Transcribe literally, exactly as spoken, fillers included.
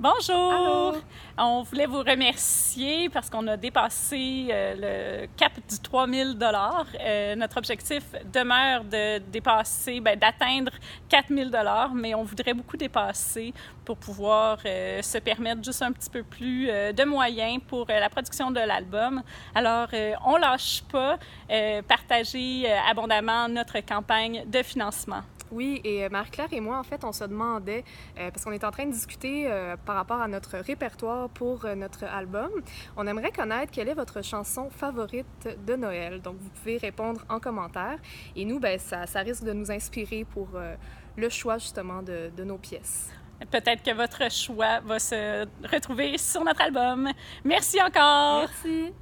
Bonjour! Allô. On voulait vous remercier parce qu'on a dépassé euh, le cap du trois mille dollars. Euh, notre objectif demeure de dépasser, ben, d'atteindre quatre mille dollars, mais on voudrait beaucoup dépasser pour pouvoir euh, se permettre juste un petit peu plus euh, de moyens pour euh, la production de l'album. Alors, euh, on lâche pas, euh, partagez euh, abondamment notre campagne de financement. Oui, et Marie-Claire et moi, en fait, on se demandait, euh, parce qu'on est en train de discuter euh, par rapport à notre répertoire pour euh, notre album, on aimerait connaître quelle est votre chanson favorite de Noël. Donc, vous pouvez répondre en commentaire. Et nous, ben, ça, ça risque de nous inspirer pour euh, le choix, justement, de, de nos pièces. Peut-être que votre choix va se retrouver sur notre album. Merci encore! Merci!